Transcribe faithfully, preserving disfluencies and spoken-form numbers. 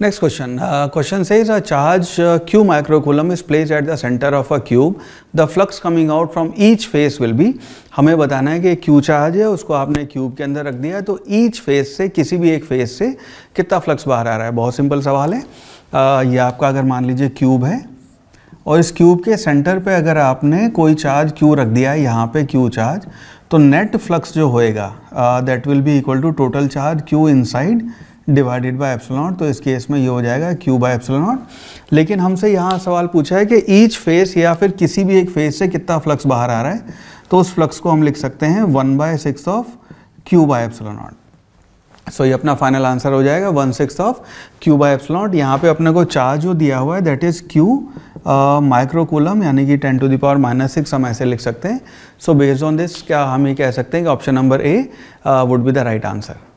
Next question. Uh, question says a charge uh, Q microcoulomb is placed at the center of a cube. The flux coming out from each face will be. हमें बताना है कि Q charge है, उसको आपने cube के अंदर रख दिया है, तो each face से, किसी भी एक face से कितना फ्लक्स बाहर आ रहा है. बहुत सिंपल सवाल है. uh, ये आपका अगर मान लीजिए क्यूब है और इस क्यूब के सेंटर पे अगर आपने कोई चार्ज Q रख दिया है, यहाँ पे Q चार्ज, तो नेट फ्लक्स जो होएगा that will be equal to total charge Q inside divided by epsilon naught. तो इस केस में ये हो जाएगा Q बाय एप्सिलॉन नॉट. लेकिन हमसे यहाँ सवाल पूछा है कि ईच फेस या फिर किसी भी एक फेस से कितना फ्लक्स बाहर आ रहा है, तो उस फ्लक्स को हम लिख सकते हैं one by six of Q by epsilon naught. So ये अपना फाइनल आंसर हो जाएगा one six of Q by epsilon naught. यहाँ पे अपने को चार्ज जो दिया हुआ है दैट इज़ Q माइक्रोकोलम, यानी कि ten to the power minus six हम ऐसे लिख सकते हैं. सो बेस्ड ऑन दिस क्या हम ये कह सकते हैं कि option number A would be the right answer.